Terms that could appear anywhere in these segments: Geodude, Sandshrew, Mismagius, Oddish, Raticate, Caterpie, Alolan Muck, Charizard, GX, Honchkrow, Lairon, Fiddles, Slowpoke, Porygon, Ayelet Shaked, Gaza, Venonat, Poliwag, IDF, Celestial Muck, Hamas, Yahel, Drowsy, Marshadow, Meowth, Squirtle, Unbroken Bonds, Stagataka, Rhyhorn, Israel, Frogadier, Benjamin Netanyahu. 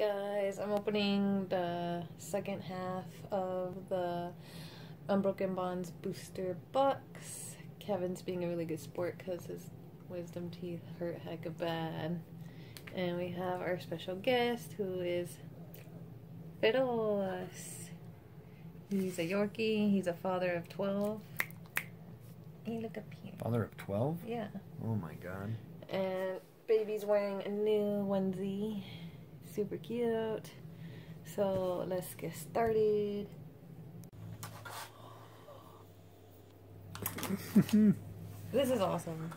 Alright guys, I'm opening the second half of the Unbroken Bonds booster box. Kevin's being a really good sport because his wisdom teeth hurt heck of bad. And we have our special guest who is Fiddles. He's a Yorkie, he's a father of 12. Hey, look up here. Father of 12? Yeah. Oh my god. And baby's wearing a new onesie. Super cute. So let's get started. This is awesome.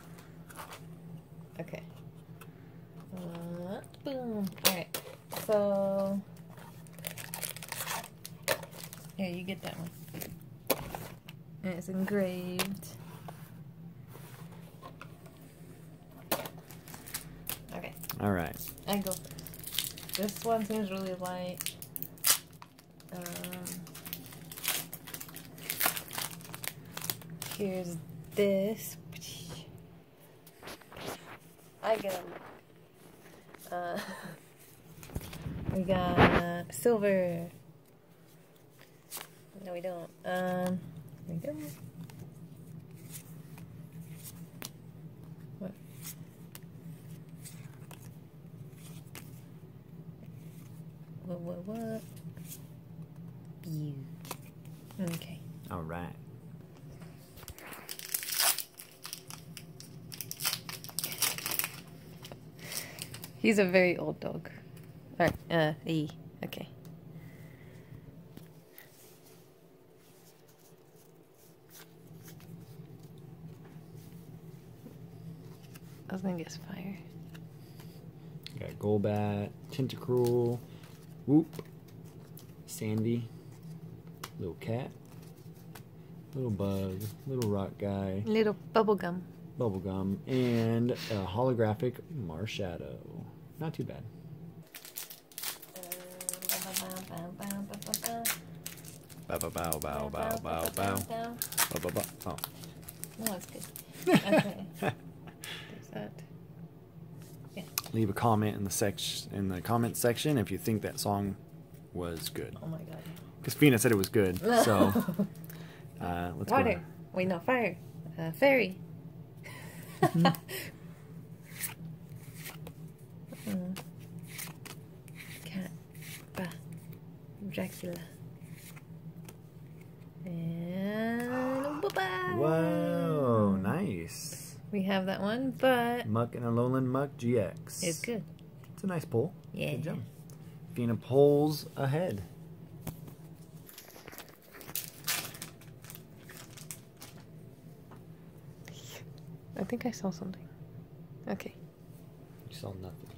Okay. Boom. Alright. So yeah, you get that one. And it's engraved. Okay. Alright. I go first. This one seems really light. Here's this. I get a look. We got silver. No, we don't. We don't. What? You. Okay. All right. He's a very old dog. All right. E. Okay. I was gonna guess fire. Got Golbat, Tentacruel. Whoop, Sandy, little cat, little bug, little rock guy, little bubblegum, and a holographic Marshadow. Not too bad. Bow bow bow bow bow bow bow bow bow. Oh. No, that's good. Okay. There's that. Leave a comment in the comment section if you think that song was good. Oh my god! Because Fina said it was good, so let's go. Water. Wait, no, fire. Fairy. Mm-hmm. Cat. Bah. Dracula. And bye-bye. Whoa! Nice. We have that one, but Muck and Alolan Muck GX. It's good. It's a nice pull. Yeah. Good job. Fina pulls ahead. I think I saw something. Okay. You saw nothing.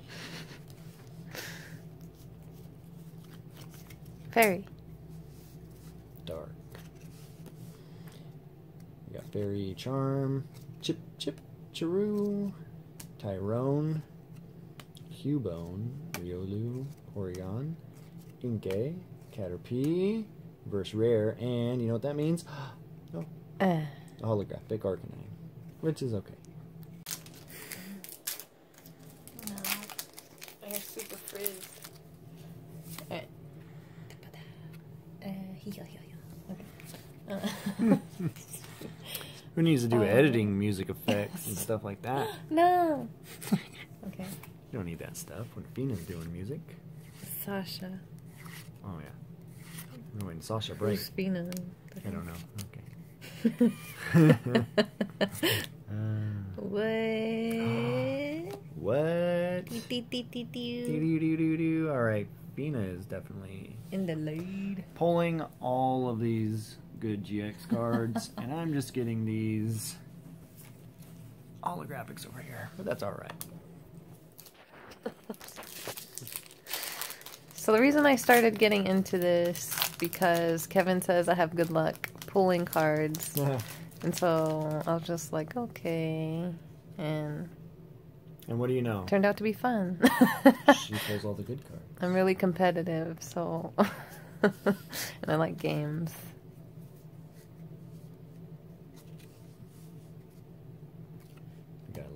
Fairy. Dark. We got Fairy Charm. Chip Chip Chiru, Tyrone, Cubone, Riolu, Orion, Inkay, Caterpie, Verse Rare, and you know what that means? No. A holographic Arcanine, which is okay. No. I got super frizz. Alright. Okay. Who needs to do editing, music effects, and stuff like that? No! Okay. You don't need that stuff when Fina's doing music. Sasha. Oh, yeah. We're waiting Sasha break. Who's Fina? I don't know. Okay. What? Do-do-do-do-do. Alright, Fina is definitely... in the lead. Pulling all of these... good GX cards, and I'm just getting these holographics over here, but that's alright. So the reason I started getting into this, because Kevin says I have good luck pulling cards, yeah. And so I was just like, okay, and what do you know? Turned out to be fun. She pulls all the good cards. I'm really competitive, so, and I like games.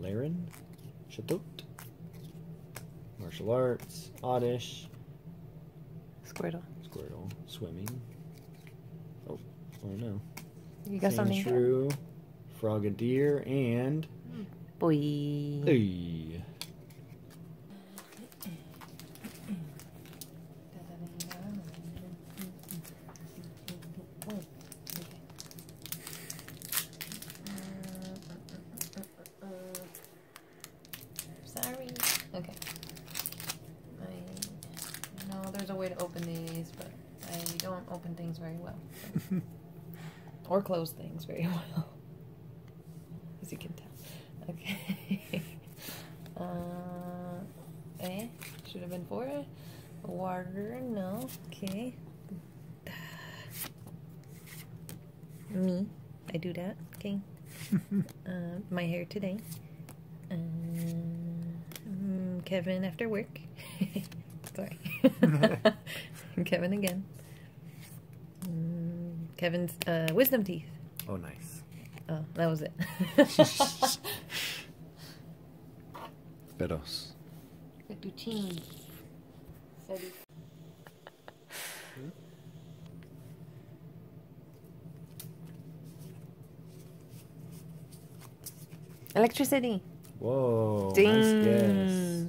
Lairon, Shuppet, Martial Arts, Oddish, Squirtle. Squirtle swimming. Oh, oh no. You got something. Sandshrew, Frogadier, and boy. Hey. Or close things very well, as you can tell. Okay. Should have been for it. Water, no. Okay. Me, I do that. Okay. My hair today. Kevin after work. Sorry. Kevin again. Kevin's wisdom teeth. Oh, nice. Oh, that was it. Fiddles. Fettuccine. Electricity. Whoa. Ding. Nice guess.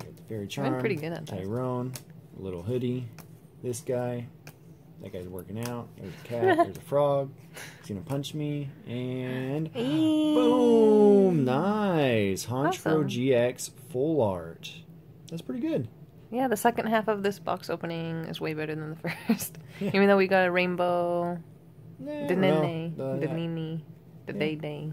Alright, Fairy Charm. I'm pretty good at that. Tyrone. Little hoodie. This guy. That guy's working out. There's a cat. There's a frog. He's gonna punch me. And boom! Nice. Honchkrow GX full art. That's pretty good. Yeah, the second half of this box opening is way better than the first. Yeah. Even though we got a rainbow. No, Danene. No, Danini. The day day.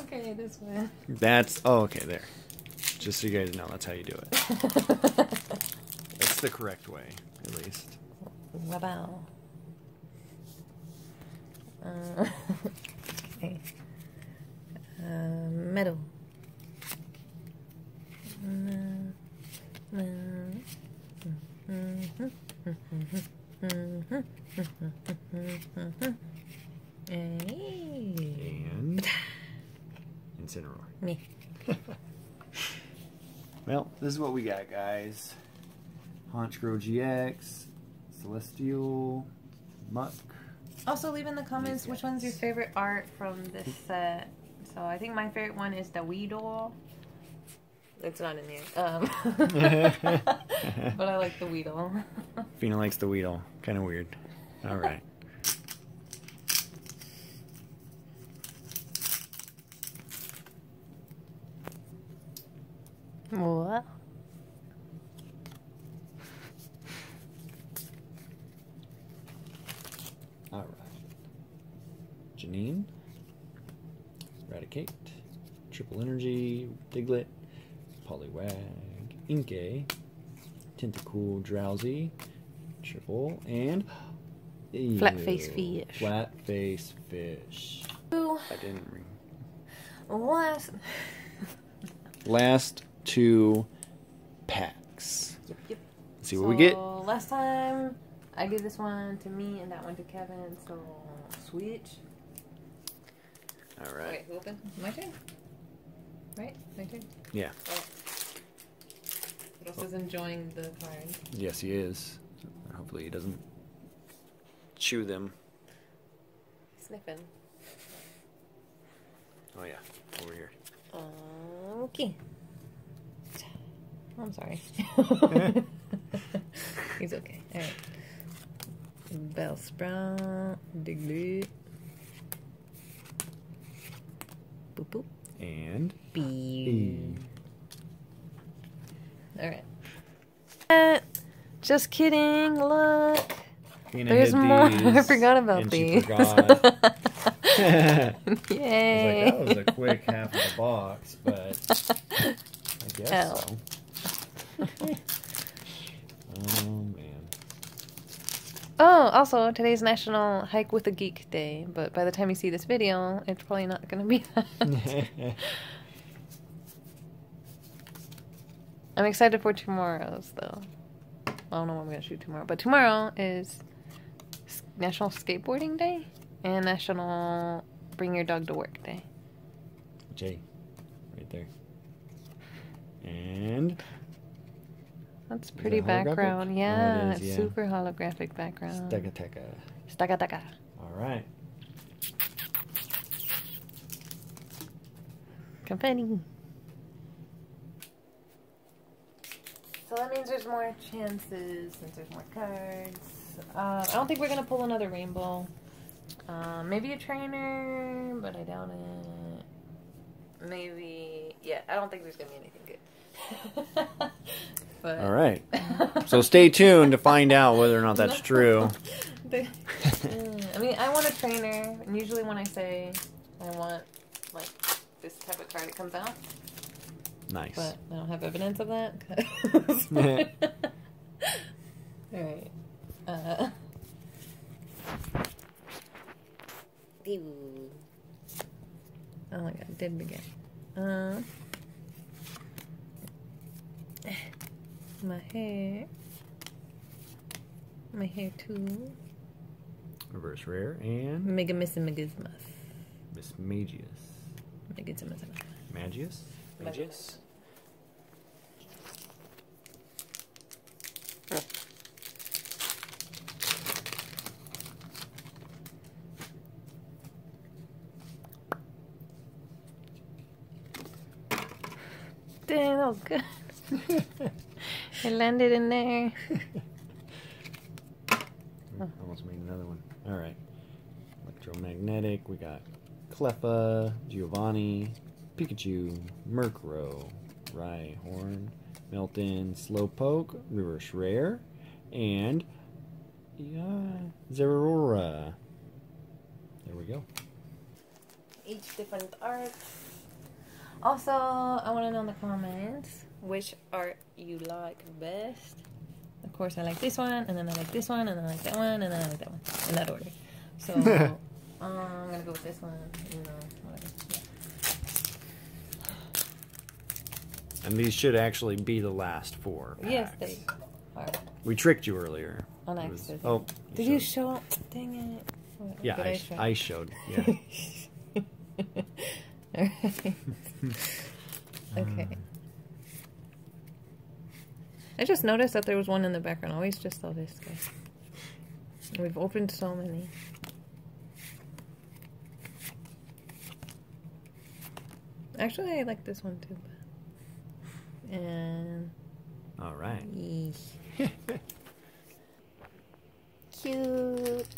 Okay, this one. That's okay there. Just so you guys know, that's how you do it. That's the correct way, at least. Wow. Okay. Metal. And Incineroar. Me. Well, this is what we got, guys. Honchkrow GX, Celestial Muck. Also, leave in the comments which one's your favorite art from this set. So I think my favorite one is the Weedle. It's not in here. But I like the Weedle. Fina likes the Weedle. Kind of weird. All right. What? All right. Janine, Raticate, Triple Energy, Diglett, Poliwag, Inkay, Tentacool, Drowsy, Triple, and Flat Face Fish. Flat Face Fish. Ooh. I didn't ring. Last two packs. Yep, yep. Let's see what we get. Last time I did this one to me and that one to Kevin, so switch. All right. Wait, open. My turn? Right? My turn? Yeah. Oh. Fiddles is enjoying the card. Yes, he is. Hopefully he doesn't chew them. Sniffing. Oh, yeah. Over here. Okay. I'm sorry. He's okay. Alright. Bellsprout. Diglett. Boop boop. And. Bee. Alright. Just kidding. Look. Fina There's more. These, I forgot about and these. She forgot. Yay. I was like, that was a quick half of the box, but. I guess so. Oh man. Oh, also today's National Hike with a Geek Day, but by the time you see this video, it's probably not gonna be that. I'm excited for tomorrow's though. I don't know what I'm gonna shoot tomorrow, but tomorrow is National Skateboarding Day and National Bring Your Dog to Work Day. J right there. And that's pretty background. Yeah, it is, yeah, super holographic background. Stagataka. Stagataka. All right. Confetti. So that means there's more chances since there's more cards. I don't think we're going to pull another rainbow. Maybe a trainer, but I doubt it. Maybe, yeah, I don't think there's going to be anything good. But. All right. So stay tuned to find out whether or not that's true. I mean, I want a trainer, and usually when I say I want, like, this type of card, it comes out. Nice. But I don't have evidence of that. All right. Oh my god, I did it again. My hair too. Reverse rare and Mega Mismagius. Mismagius. Magius. Magius. Dang, that was good. It landed in there. Almost made another one. All right. Electromagnetic. We got Cleffa, Giovanni, Pikachu, Murkrow, Rhyhorn, Melton, Slowpoke, reverse rare, and Zeraora. There we go. Each different art. Also, I want to know in the comments which art you like best. Of course, I like this one, and then I like this one, and then I like that one, and then I like that one. In that order. So, I'm going to go with this one. You know, whatever. Yeah. And these should actually be the last four packs. Yes, they are. We tricked you earlier. On accident. Oh. Did you show up? Dang it. What, yeah, I showed. Yeah. All right. Okay. I just noticed that there was one in the background. I always just saw this guy. We've opened so many. Actually, I like this one too. And all right. Cute.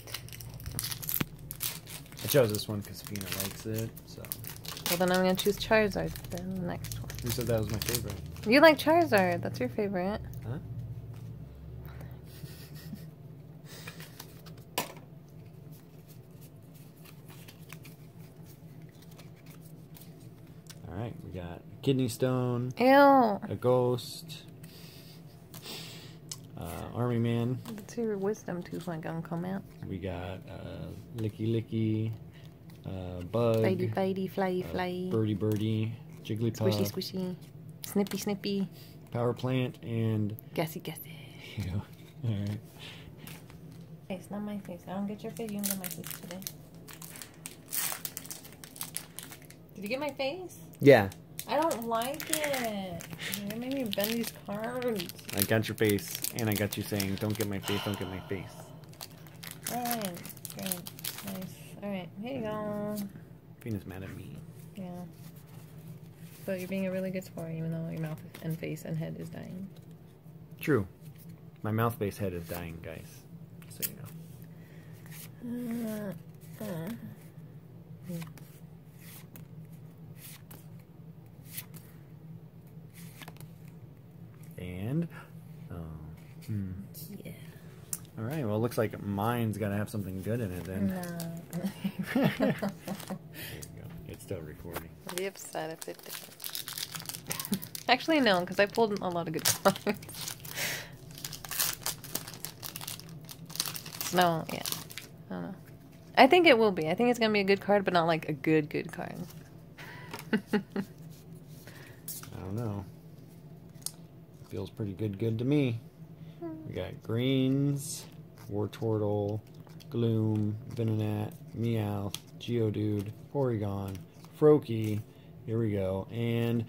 I chose this one because Fina likes it, so. Well, then I'm going to choose Charizard, then the next one. You said that was my favorite. You like Charizard. That's your favorite. Huh? All right, we got a kidney stone. Ew. A ghost. Army man. Let's see your wisdom tooth when gonna come out. We got licky licky. Bug. Bitey, bitey, fly, fly. Birdie, birdie. Jigglypuff. Squishy, squishy. Snippy, snippy. Power plant and... Gassy, gassy. Yeah. All right. Hey, it's not my face. I don't get your face. You don't get my face today. Did you get my face? Yeah. I don't like it. You made me bend these cards. I got your face, and I got you saying, don't get my face, don't get my face. All right. Great. Nice. Alright, here you go. Fina's mad at me. Yeah. But you're being a really good sport, even though your mouth and face and head is dying. True. My mouth, face, head is dying, guys. So you know. And... Oh. Hmm. Yeah. All right, well, it looks like mine's got to have something good in it then. No. There you go. It's still recording. I'll be upset if it didn't. Actually, no, because I pulled a lot of good cards. No, yeah. I don't know. I think it will be. I think it's going to be a good card, but not like a good, good card. I don't know. Feels pretty good, good to me. We got greens, Wartortle, Gloom, Venonat, Meowth, Geodude, Porygon, Froakie, Here we go. And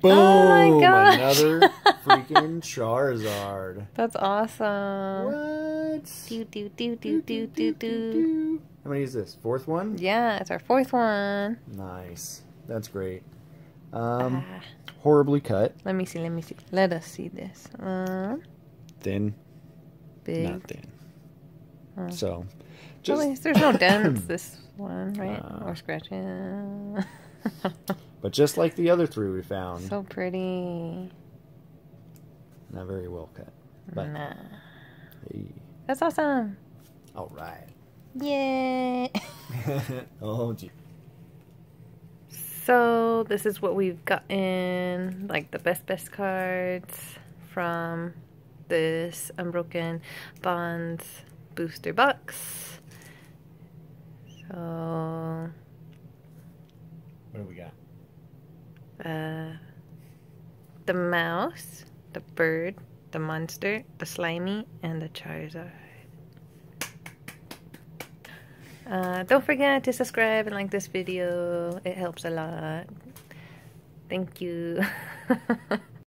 boom! Oh my gosh. Another freaking Charizard. That's awesome. What? Do, do, do, do, do, do, do. How many is this? Fourth one? Yeah, it's our fourth one. Nice. That's great. Horribly cut. Let me see, let me see. Let us see this. Thin. Big. Not thin. So, just... Well, there's no dents this one, right? Or scratching. But just like the other three we found. So pretty. Not very well cut. But nah. Hey. That's awesome. All right. Yay. Oh, gee. So, this is what we've gotten, like the best cards from this Unbroken Bonds booster box. So... What do we got? The mouse, the bird, the monster, the slimy, and the Charizard. Don't forget to subscribe and like this video. It helps a lot. Thank you.